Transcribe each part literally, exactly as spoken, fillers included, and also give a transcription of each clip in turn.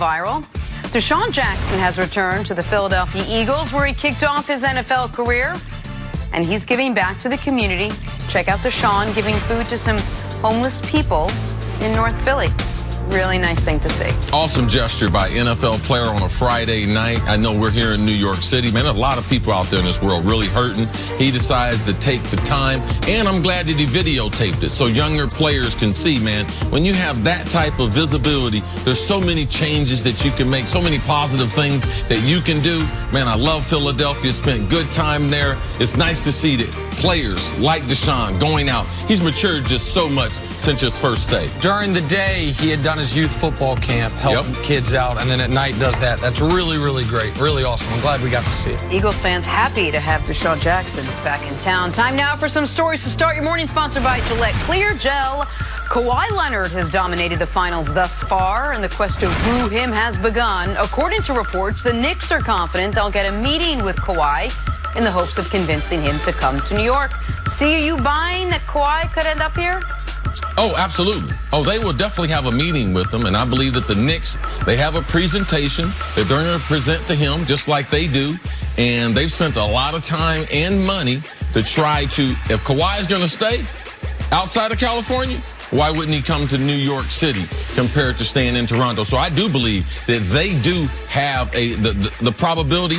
Viral. Deshaun Jackson has returned to the Philadelphia Eagles, where he kicked off his N F L career, and he's giving back to the community. Check out Deshaun giving food to some homeless people in North Philly. Really nice thing to see. Awesome gesture by N F L player on a Friday night. I know we're here in New York City. Man, a lot of people out there in this world really hurting. He decides to take the time, and I'm glad that he videotaped it so younger players can see, man. When you have that type of visibility, there's so many changes that you can make, so many positive things that you can do. Man, I love Philadelphia. Spent good time there. It's nice to see that players like Deshaun going out. He's matured just so much since his first day. During the day, he had done his youth football camp, helping yep. kids out, and then at night does that. That's really, really great. Really awesome. I'm glad we got to see it. Eagles fans happy to have Deshaun Jackson back in town. Time now for some stories to start your morning, sponsored by Gillette Clear Gel. Kawhi Leonard has dominated the finals thus far, and the quest to woo him has begun. According to reports, the Knicks are confident they'll get a meeting with Kawhi in the hopes of convincing him to come to New York. See, are you buying that Kawhi could end up here? Oh, absolutely. Oh, they will definitely have a meeting with them, and I believe that the Knicks, they have a presentation that they're going to present to him just like they do, and they've spent a lot of time and money to try to, if Kawhi is going to stay outside of California, why wouldn't he come to New York City compared to staying in Toronto? So I do believe that they do have a, the, the, the probability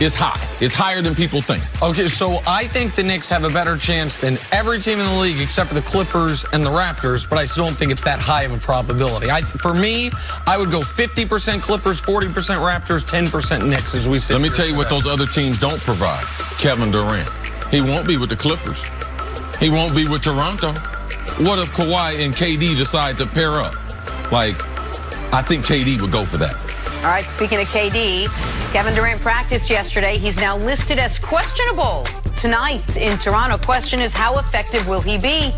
is high. It's higher than people think. Okay, so I think the Knicks have a better chance than every team in the league except for the Clippers and the Raptors, but I still don't think it's that high of a probability. I, for me, I would go fifty percent Clippers, forty percent Raptors, ten percent Knicks as we sit. Let me tell you what those other teams don't provide. Kevin Durant. He won't be with the Clippers. He won't be with Toronto. What if Kawhi and K D decide to pair up? Like, I think K D would go for that. All right, speaking of K D, Kevin Durant practiced yesterday. He's now listed as questionable tonight in Toronto. Question is, how effective will he be?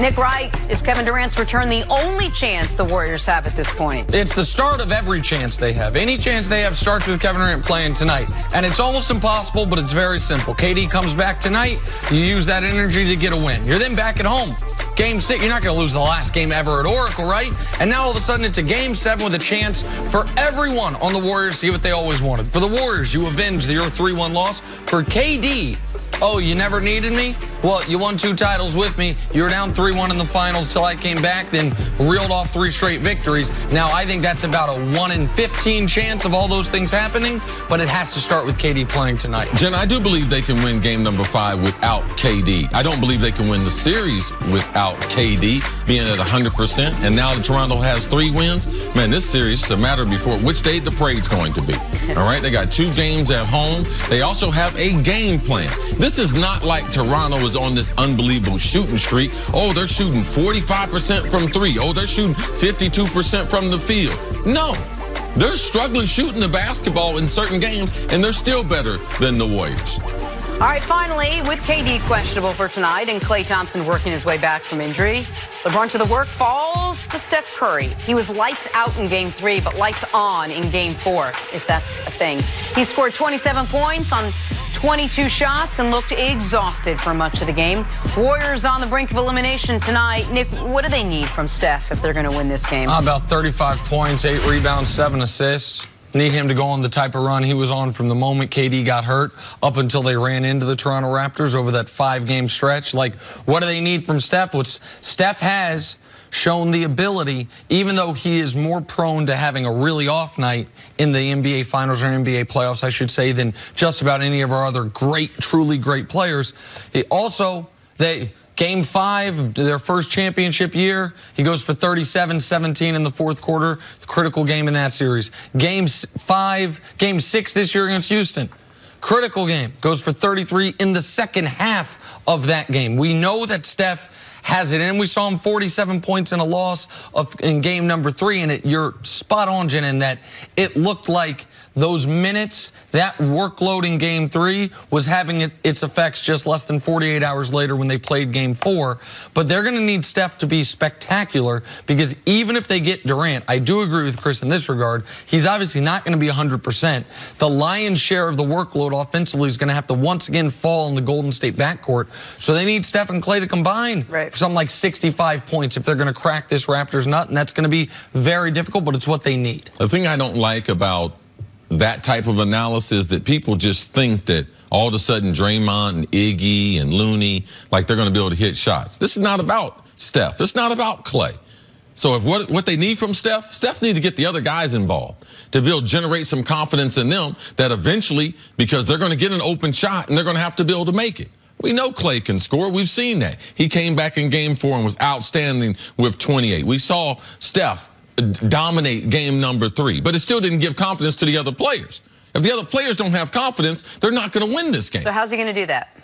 Nick Wright, is Kevin Durant's return the only chance the Warriors have at this point? It's the start of every chance they have. Any chance they have starts with Kevin Durant playing tonight. And it's almost impossible, but it's very simple. K D comes back tonight. You use that energy to get a win. You're then back at home. Game six, you're not going to lose the last game ever at Oracle, right? And now all of a sudden it's a game seven with a chance for everyone on the Warriors to get what they always wanted. For the Warriors, you avenge your three one loss. For K D, oh, you never needed me? Well, you won two titles with me. You were down three one in the finals till I came back, then reeled off three straight victories. Now, I think that's about a one in fifteen chance of all those things happening, but it has to start with K D playing tonight. Jenna, I do believe they can win game number five without K D. I don't believe they can win the series without K D being at one hundred percent. And now that Toronto has three wins, man, this series is a matter before which day the parade's going to be. All right, they got two games at home. They also have a game plan. This is not like Toronto is on this unbelievable shooting streak. Oh, they're shooting forty-five percent from three. Oh, they're shooting fifty-two percent from the field. No, they're struggling shooting the basketball in certain games, and they're still better than the Warriors. All right, finally, with K D questionable for tonight and Klay Thompson working his way back from injury, the brunt of the work falls to Steph Curry. He was lights out in game three, but lights on in game four, if that's a thing. He scored twenty-seven points on twenty-two shots and looked exhausted for much of the game. Warriors on the brink of elimination tonight. Nick, what do they need from Steph if they're going to win this game? Uh, about thirty-five points, eight rebounds, seven assists. Need him to go on the type of run he was on from the moment K D got hurt up until they ran into the Toronto Raptors over that five-game stretch. Like, what do they need from Steph? What Steph has shown the ability, even though he is more prone to having a really off night in the N B A Finals or N B A playoffs, I should say, than just about any of our other great, truly great players. He also, they... Game five, their first championship year, he goes for thirty-seven seventeen in the fourth quarter, critical game in that series. Game five, game six this year against Houston, critical game, goes for thirty-three in the second half of that game. We know that Steph has it, and we saw him forty-seven points in a loss of, in game number three, and it, you're spot on, Jen, in that it looked like those minutes, that workload in game three was having its effects just less than forty-eight hours later when they played game four. But they're going to need Steph to be spectacular, because even if they get Durant, I do agree with Chris in this regard, he's obviously not going to be one hundred percent. The lion's share of the workload offensively is going to have to once again fall on the Golden State backcourt. So they need Steph and Klay to combine. Right. something like sixty-five points if they're going to crack this Raptors nut, and that's going to be very difficult, but it's what they need. The thing I don't like about that type of analysis, that people just think that all of a sudden Draymond and Iggy and Looney, like they're going to be able to hit shots. This is not about Steph. It's not about Klay. So if what, what they need from Steph, Steph needs to get the other guys involved to be able to generate some confidence in them that eventually, because they're going to get an open shot and they're going to have to be able to make it. We know Klay can score. We've seen that. He came back in game four and was outstanding with twenty-eight. We saw Steph dominate game number three, but it still didn't give confidence to the other players. If the other players don't have confidence, they're not going to win this game. So how's he going to do that?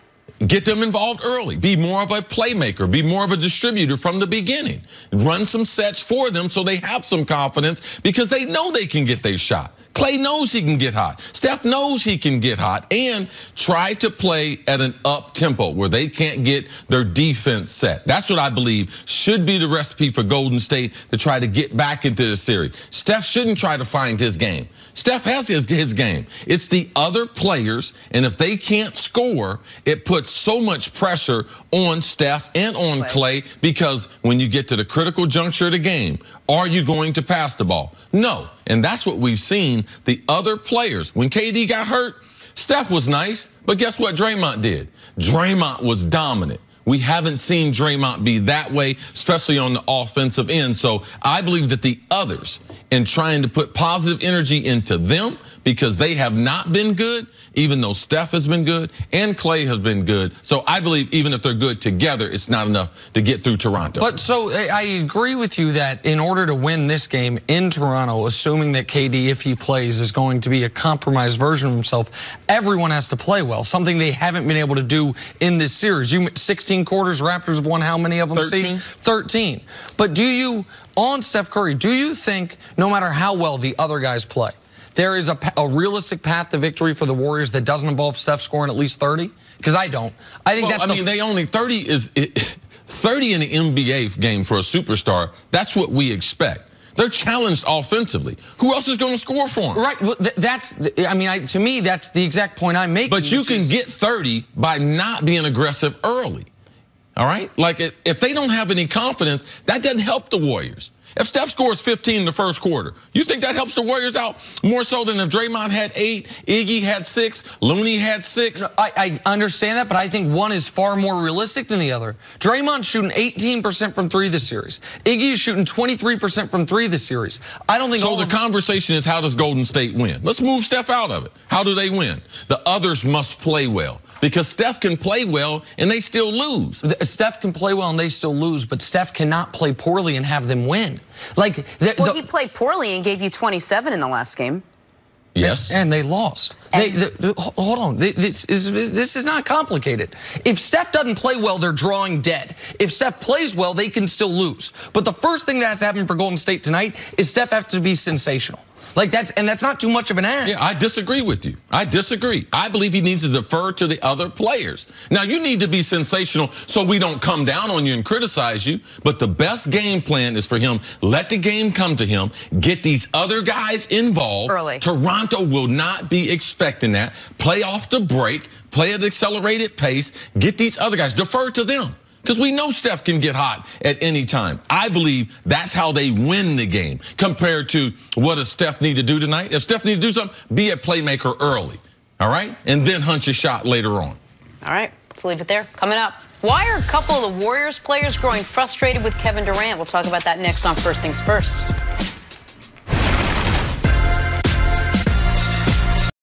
Get them involved early. Be more of a playmaker. Be more of a distributor from the beginning. Run some sets for them so they have some confidence, because they know they can get their shot. Klay knows he can get hot. Steph knows he can get hot. And try to play at an up-tempo where they can't get their defense set. That's what I believe should be the recipe for Golden State to try to get back into the series. Steph shouldn't try to find his game. Steph has his, his game. It's the other players, and if they can't score, it puts so much pressure on Steph and on Klay. Klay, because when you get to the critical juncture of the game, are you going to pass the ball? No. And that's what we've seen the other players. When K D got hurt, Steph was nice, but guess what Draymond did? Draymond was dominant. We haven't seen Draymond be that way, especially on the offensive end. So I believe that the others, in trying to put positive energy into them, because they have not been good, even though Steph has been good and Klay has been good. So I believe even if they're good together, it's not enough to get through Toronto. But so I agree with you that in order to win this game in Toronto, assuming that K D, if he plays, is going to be a compromised version of himself, everyone has to play well, something they haven't been able to do in this series. You sixteen quarters, Raptors have won how many of them? thirteen. thirteen. But do you, on Steph Curry, do you think no matter how well the other guys play, there is a, a realistic path to victory for the Warriors that doesn't involve Steph scoring at least thirty? Because I don't. I think well, that's I the mean, they only thirty is it, thirty in the N B A game for a superstar. That's what we expect. They're challenged offensively. Who else is going to score for them? Right. Well, that's. I mean, I, to me, that's the exact point I'm making. But you can is, get thirty by not being aggressive early. All right. Like if they don't have any confidence, that doesn't help the Warriors. If Steph scores fifteen in the first quarter, you think that helps the Warriors out more so than if Draymond had eight, Iggy had six, Looney had six? No, I, I understand that, but I think one is far more realistic than the other. Draymond's shooting eighteen percent from three this series. Iggy is shooting twenty-three percent from three this series. I don't think so. The conversation is, how does Golden State win? Let's move Steph out of it. How do they win? The others must play well, because Steph can play well and they still lose. Steph can play well and they still lose, but Steph cannot play poorly and have them win. Like, the, well, the, he played poorly and gave you twenty-seven in the last game. Yes, and they lost. And they, the, hold on, this is, this is not complicated. If Steph doesn't play well, they're drawing dead. If Steph plays well, they can still lose. But the first thing that has to happen for Golden State tonight is Steph has to be sensational. Like that's, and that's not too much of an ask. Yeah, I disagree with you. I disagree. I believe he needs to defer to the other players. Now, you need to be sensational so we don't come down on you and criticize you. But the best game plan is for him, let the game come to him, get these other guys involved. Early. Toronto will not be expecting that. Play off the break, play at an accelerated pace, get these other guys, defer to them. Because we know Steph can get hot at any time. I believe that's how they win the game compared to what does Steph need to do tonight. If Steph needs to do something, be a playmaker early, all right? And then hunt your shot later on. All right, let's leave it there. Coming up, why are a couple of the Warriors players growing frustrated with Kevin Durant? We'll talk about that next on First Things First.